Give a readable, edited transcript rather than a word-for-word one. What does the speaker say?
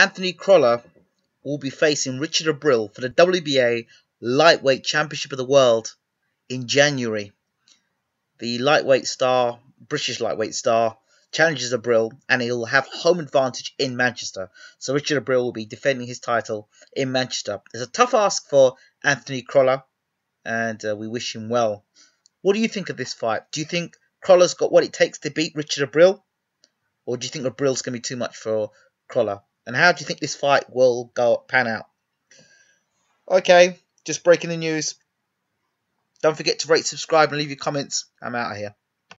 Anthony Crolla will be facing Richard Abril for the WBA Lightweight Championship of the World in January. The lightweight star, British lightweight star, challenges Abril, and he'll have home advantage in Manchester. So Richard Abril will be defending his title in Manchester. It's a tough ask for Anthony Crolla, and we wish him well. What do you think of this fight? Do you think Crolla's got what it takes to beat Richard Abril? Or do you think Abril's going to be too much for Crolla? And how do you think this fight will pan out? Okay, just breaking the news. Don't forget to rate, subscribe, and leave your comments. I'm out of here.